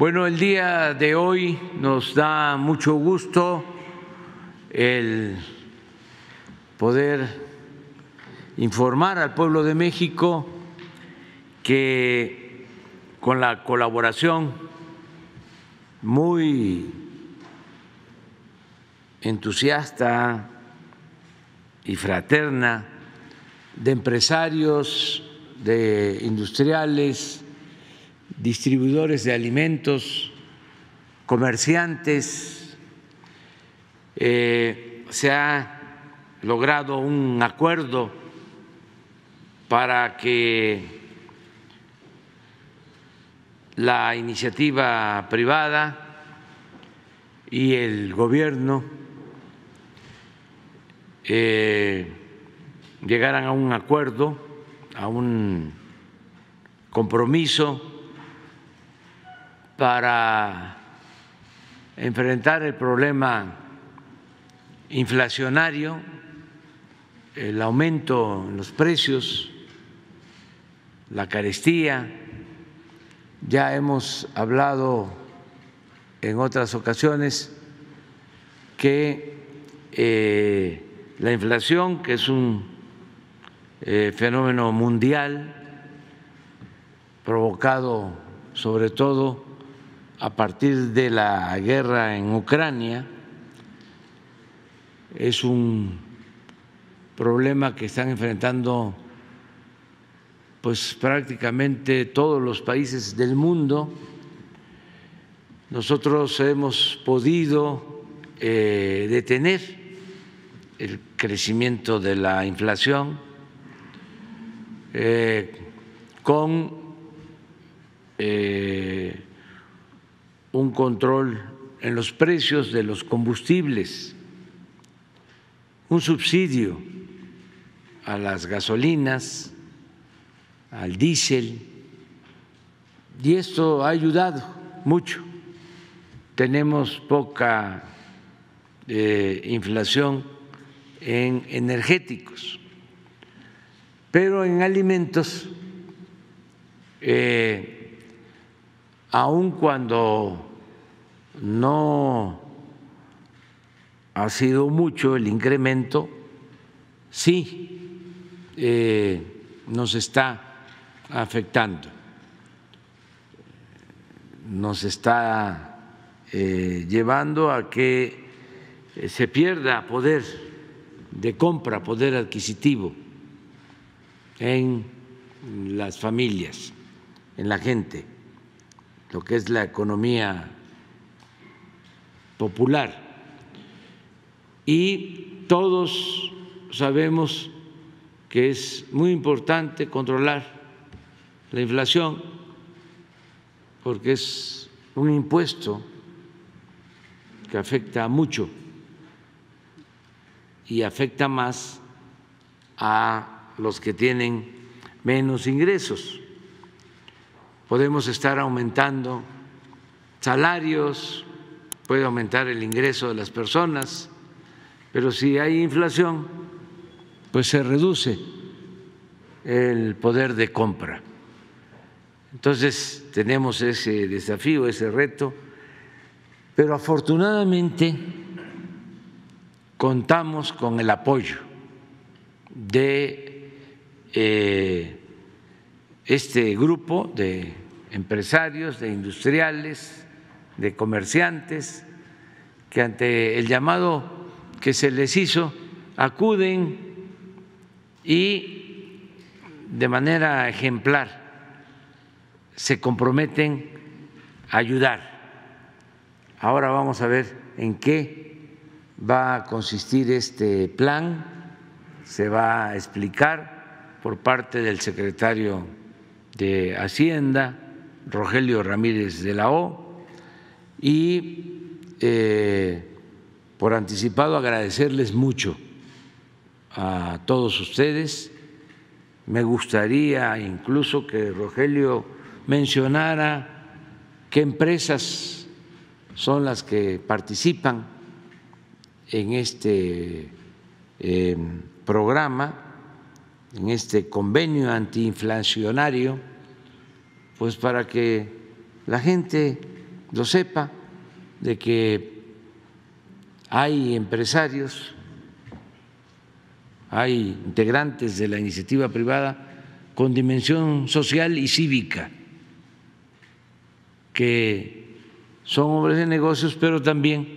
Bueno, el día de hoy nos da mucho gusto el poder informar al pueblo de México que con la colaboración muy entusiasta y fraterna de empresarios, de industriales, distribuidores de alimentos, comerciantes, se ha logrado un acuerdo para que la iniciativa privada y el gobierno llegaran a un acuerdo, a un compromiso para enfrentar el problema inflacionario, el aumento en los precios, la carestía. Ya hemos hablado en otras ocasiones que la inflación, que es un fenómeno mundial provocado sobre todo a partir de la guerra en Ucrania, es un problema que están enfrentando pues prácticamente todos los países del mundo. Nosotros hemos podido detener el crecimiento de la inflación con un control en los precios de los combustibles, un subsidio a las gasolinas, al diésel, y esto ha ayudado mucho. Tenemos poca inflación en energéticos, pero en alimentos, aun cuando no ha sido mucho el incremento, sí nos está afectando, nos está llevando a que se pierda poder de compra, poder adquisitivo en las familias, en la gente, lo que es la economía popular. Y todos sabemos que es muy importante controlar la inflación porque es un impuesto que afecta mucho y afecta más a los que tienen menos ingresos. Podemos estar aumentando salarios, puede aumentar el ingreso de las personas, pero si hay inflación, pues se reduce el poder de compra. Entonces tenemos ese desafío, ese reto. Pero afortunadamente contamos con el apoyo de este grupo de empresarios, de industriales, de comerciantes, que ante el llamado que se les hizo acuden y de manera ejemplar se comprometen a ayudar. Ahora vamos a ver en qué va a consistir este plan, se va a explicar por parte del secretario de Hacienda, Rogelio Ramírez de la O, y por anticipado agradecerles mucho a todos ustedes. Me gustaría incluso que Rogelio mencionara qué empresas son las que participan en este programa, en este convenio antiinflacionario, pues para que la gente lo sepa, de que hay empresarios, hay integrantes de la iniciativa privada con dimensión social y cívica, que son hombres de negocios, pero también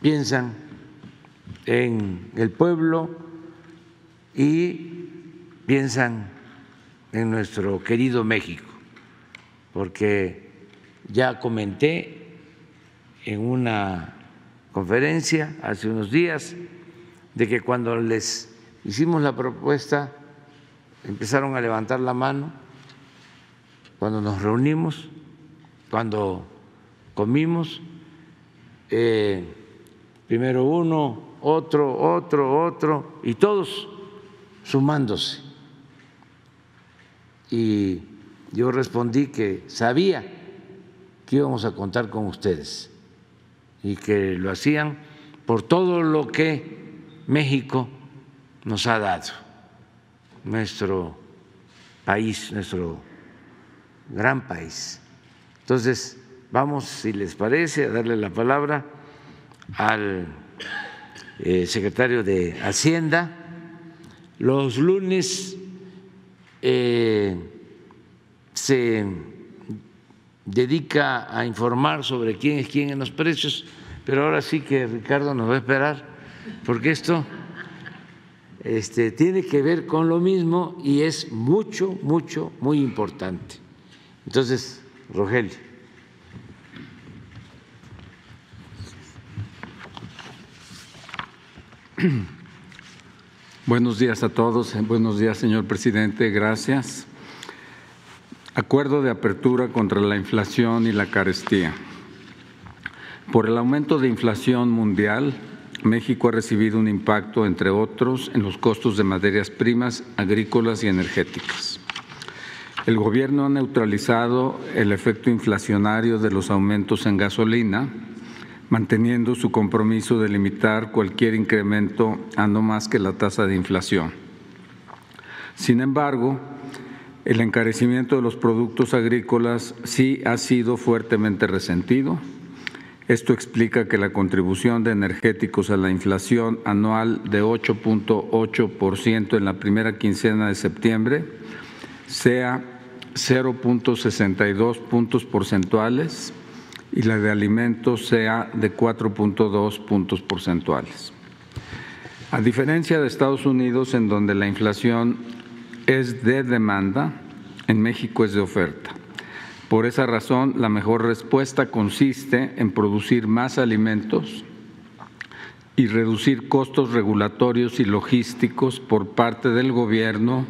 piensan en el pueblo y piensan en nuestro querido México, porque ya comenté en una conferencia hace unos días de que cuando les hicimos la propuesta empezaron a levantar la mano, cuando nos reunimos, cuando comimos, primero uno, otro, y todos sumándose. Y yo respondí que sabía que íbamos a contar con ustedes y que lo hacían por todo lo que México nos ha dado, nuestro país, nuestro gran país. Entonces, vamos, si les parece, a darle la palabra al secretario de Hacienda. Los lunes se dedica a informar sobre quién es quién en los precios, pero ahora sí que Ricardo nos va a esperar, porque esto tiene que ver con lo mismo y es muy importante. Entonces, Rogelio. Buenos días a todos, buenos días, señor presidente, gracias. Acuerdo de apertura contra la inflación y la carestía. Por el aumento de inflación mundial, México ha recibido un impacto, entre otros, en los costos de materias primas, agrícolas y energéticas. El gobierno ha neutralizado el efecto inflacionario de los aumentos en gasolina, manteniendo su compromiso de limitar cualquier incremento a no más que la tasa de inflación. Sin embargo, el encarecimiento de los productos agrícolas sí ha sido fuertemente resentido. Esto explica que la contribución de energéticos a la inflación anual de 8.8% en la primera quincena de septiembre sea 0.62 puntos porcentuales y la de alimentos sea de 4.2 puntos porcentuales. A diferencia de Estados Unidos, en donde la inflación es de demanda, en México es de oferta. Por esa razón, la mejor respuesta consiste en producir más alimentos y reducir costos regulatorios y logísticos por parte del gobierno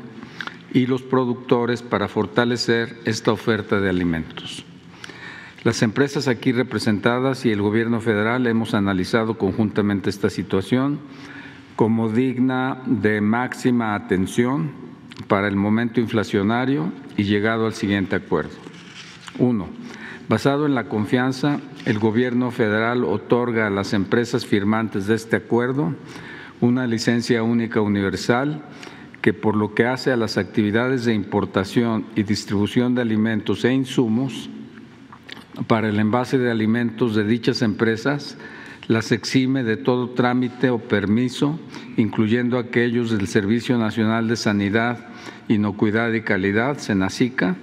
y los productores para fortalecer esta oferta de alimentos. Las empresas aquí representadas y el gobierno federal hemos analizado conjuntamente esta situación como digna de máxima atención para el momento inflacionario y llegado al siguiente acuerdo. 1. Basado en la confianza, el gobierno federal otorga a las empresas firmantes de este acuerdo una licencia única universal que, por lo que hace a las actividades de importación y distribución de alimentos e insumos, para el envase de alimentos de dichas empresas, las exime de todo trámite o permiso, incluyendo aquellos del Servicio Nacional de Sanidad, Inocuidad y Calidad, SENASICA,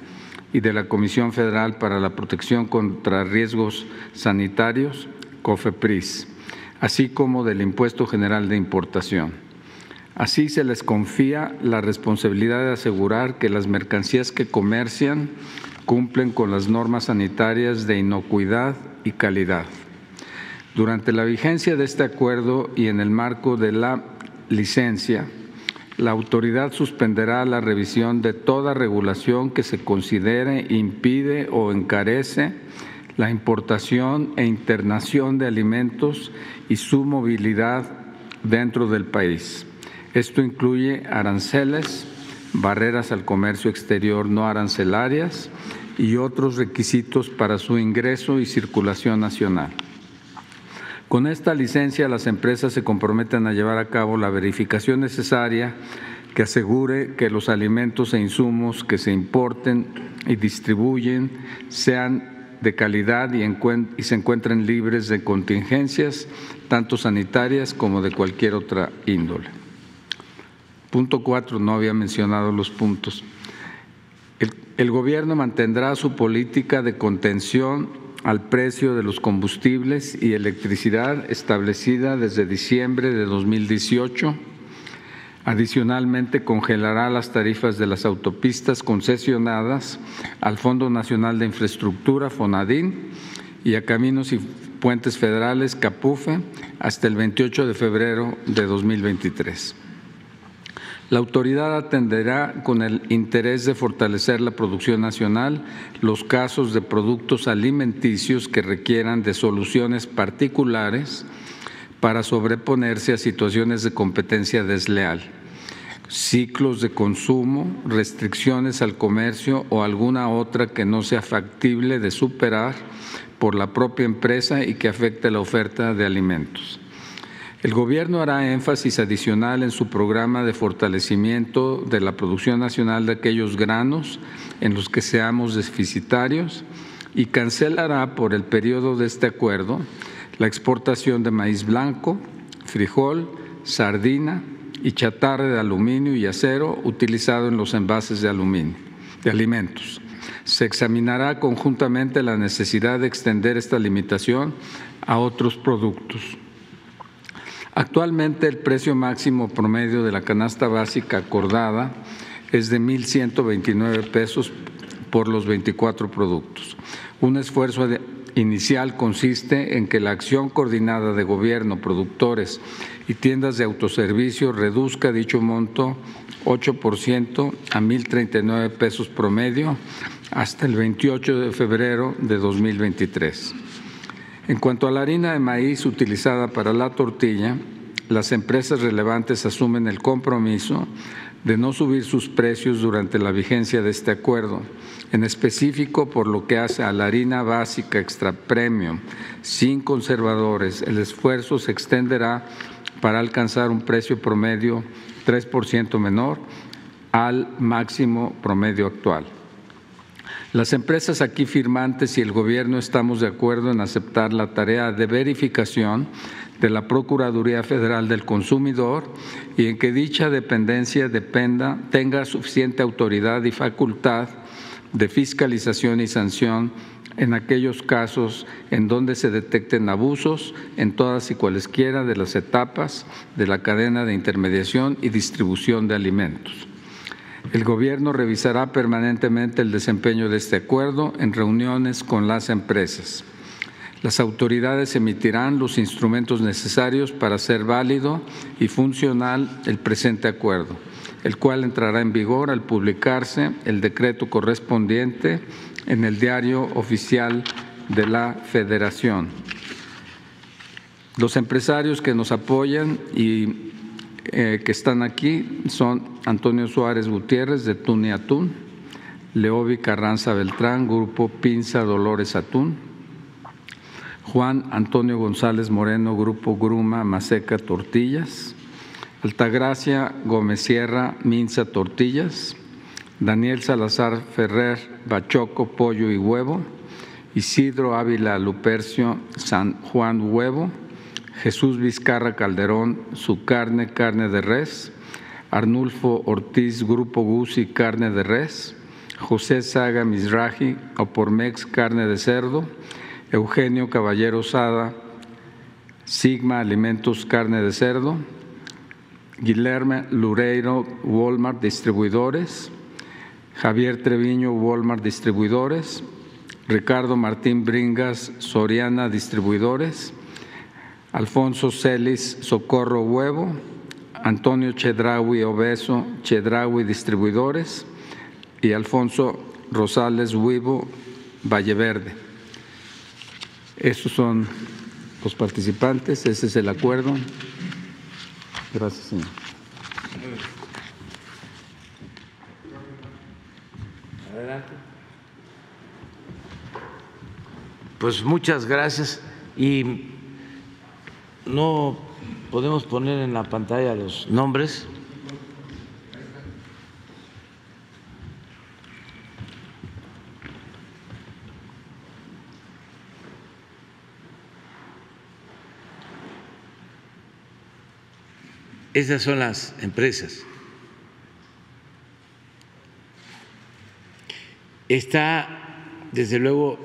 y de la Comisión Federal para la Protección contra Riesgos Sanitarios, COFEPRIS, así como del Impuesto General de Importación. Así se les confía la responsabilidad de asegurar que las mercancías que comercian cumplen con las normas sanitarias de inocuidad y calidad. Durante la vigencia de este acuerdo y en el marco de la licencia, la autoridad suspenderá la revisión de toda regulación que se considere impide o encarece la importación e internación de alimentos y su movilidad dentro del país. Esto incluye aranceles, barreras al comercio exterior no arancelarias y otros requisitos para su ingreso y circulación nacional. Con esta licencia, las empresas se comprometen a llevar a cabo la verificación necesaria que asegure que los alimentos e insumos que se importen y distribuyen sean de calidad y se encuentren libres de contingencias, tanto sanitarias como de cualquier otra índole. Punto 4, no había mencionado los puntos. El Gobierno mantendrá su política de contención al precio de los combustibles y electricidad establecida desde diciembre de 2018. Adicionalmente, congelará las tarifas de las autopistas concesionadas al Fondo Nacional de Infraestructura, FONADIN, y a Caminos y Puentes Federales, CAPUFE, hasta el 28 de febrero de 2023. La autoridad atenderá con el interés de fortalecer la producción nacional los casos de productos alimenticios que requieran de soluciones particulares para sobreponerse a situaciones de competencia desleal, ciclos de consumo, restricciones al comercio o alguna otra que no sea factible de superar por la propia empresa y que afecte la oferta de alimentos. El Gobierno hará énfasis adicional en su programa de fortalecimiento de la producción nacional de aquellos granos en los que seamos deficitarios y cancelará por el periodo de este acuerdo la exportación de maíz blanco, frijol, sardina y chatarra de aluminio y acero utilizado en los envases de aluminio de alimentos. Se examinará conjuntamente la necesidad de extender esta limitación a otros productos. Actualmente, el precio máximo promedio de la canasta básica acordada es de 1,129 pesos por los 24 productos. Un esfuerzo inicial consiste en que la acción coordinada de gobierno, productores y tiendas de autoservicio reduzca dicho monto 8% a 1,039 pesos promedio hasta el 28 de febrero de 2023. En cuanto a la harina de maíz utilizada para la tortilla, las empresas relevantes asumen el compromiso de no subir sus precios durante la vigencia de este acuerdo, en específico por lo que hace a la harina básica extra premium, sin conservadores. El esfuerzo se extenderá para alcanzar un precio promedio 3% menor al máximo promedio actual. Las empresas aquí firmantes y el Gobierno estamos de acuerdo en aceptar la tarea de verificación de la Procuraduría Federal del Consumidor y en que dicha dependencia tenga suficiente autoridad y facultad de fiscalización y sanción en aquellos casos en donde se detecten abusos en todas y cualesquiera de las etapas de la cadena de intermediación y distribución de alimentos. El Gobierno revisará permanentemente el desempeño de este acuerdo en reuniones con las empresas. Las autoridades emitirán los instrumentos necesarios para hacer válido y funcional el presente acuerdo, el cual entrará en vigor al publicarse el decreto correspondiente en el Diario Oficial de la Federación. Los empresarios que nos apoyan y que están aquí son Antonio Suárez Gutiérrez de Tun y Atún, Leobi Carranza Beltrán, Grupo Pinza Dolores Atún, Juan Antonio González Moreno, Grupo Gruma Maseca Tortillas, Altagracia Gómez Sierra, Minza Tortillas, Daniel Salazar Ferrer, Bachoco Pollo y Huevo, Isidro Ávila Lupercio, San Juan Huevo, Jesús Vizcarra Calderón, su carne, carne de res, Arnulfo Ortiz, Grupo Buzzi, carne de res, José Saga Mizrahi, Opormex, carne de cerdo, Eugenio Caballero Sada, Sigma Alimentos, carne de cerdo, Guillermo Lureiro, Walmart Distribuidores, Javier Treviño, Walmart Distribuidores, Ricardo Martín Bringas, Soriana Distribuidores, Alfonso Celis, Socorro Huevo, Antonio Chedraui Obeso, Chedraui Distribuidores y Alfonso Rosales Huevo, Valleverde. Estos son los participantes, ese es el acuerdo. Gracias, señor. Adelante. Pues muchas gracias y no podemos poner en la pantalla los nombres. Esas son las empresas. Está, desde luego,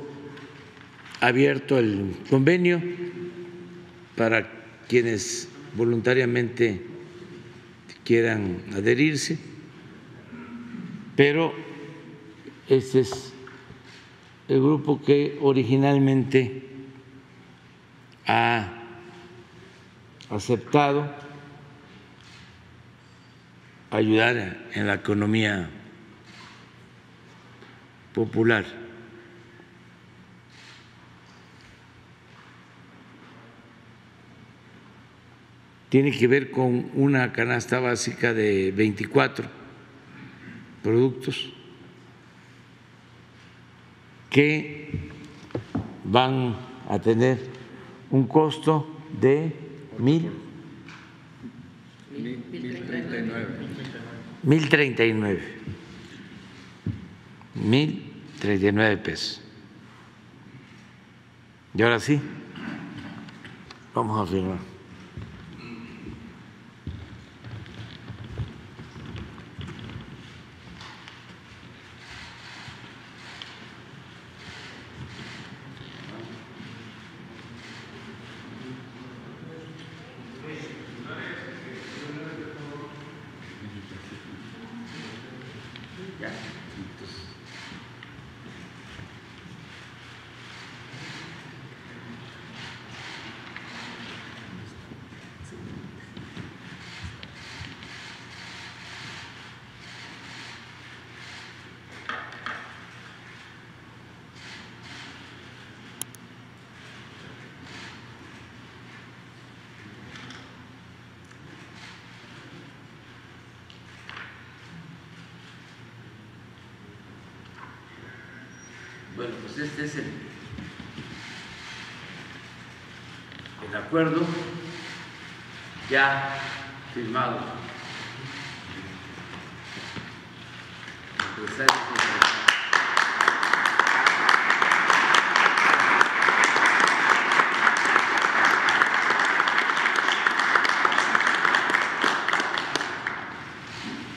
abierto el convenio para quienes voluntariamente quieran adherirse, pero este es el grupo que originalmente ha aceptado ayudar en la economía popular. Tiene que ver con una canasta básica de 24 productos que van a tener un costo de 1.039 pesos. Y ahora sí, vamos a firmar. Bueno, pues este es el acuerdo ya firmado.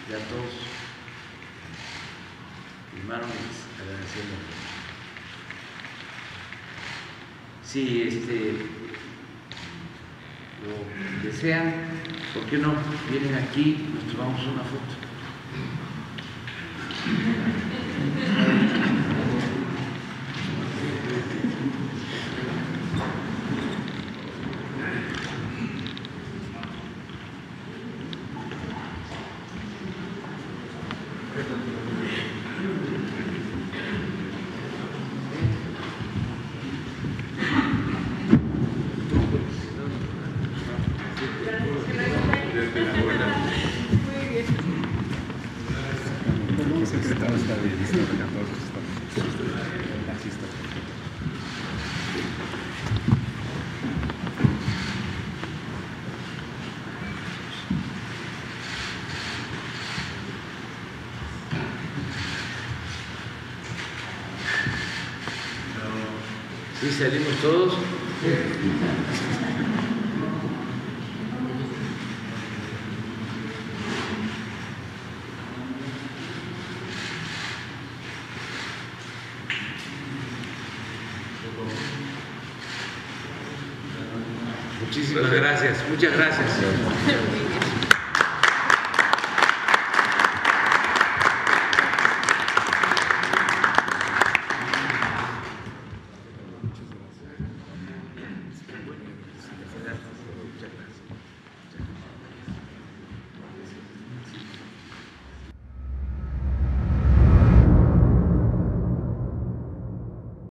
Ya todos firmaron, agradeciendo. Si lo desean, ¿por qué no vienen aquí? Nos tomamos una foto. ¿Sí salimos todos? Sí. Muchísimas gracias, muchas gracias.